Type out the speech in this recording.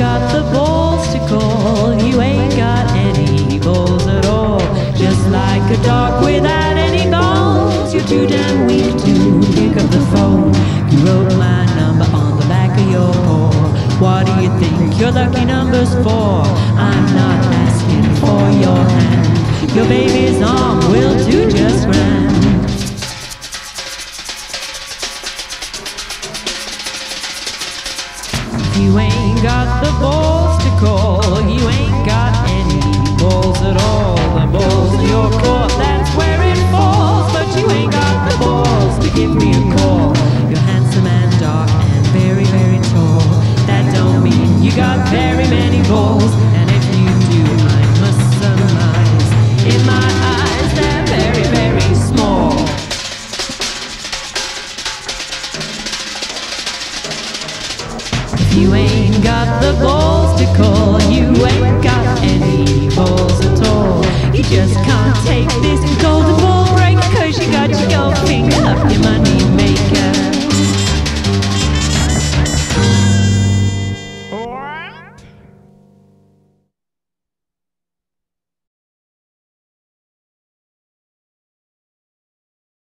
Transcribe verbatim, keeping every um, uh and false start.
got the balls to call, you ain't got any balls at all. Just like a dog without any bones, you're too damn weak to pick up the phone. You wrote my number on the back of your paw. What do you think your lucky number's for? I'm not asking for your hand. Your baby's arm will do just grand. You ain't got the balls to call, you ain't got any balls at all. The balls in your court, that's where it falls, but you ain't got the balls to give me a call. You're handsome and dark and very, very tall. That don't mean you got very many balls, and if you do, I must surmise, in my eyes, they're very, very small. You ain't got the balls to call, you ain't got any balls at all. You just can't take this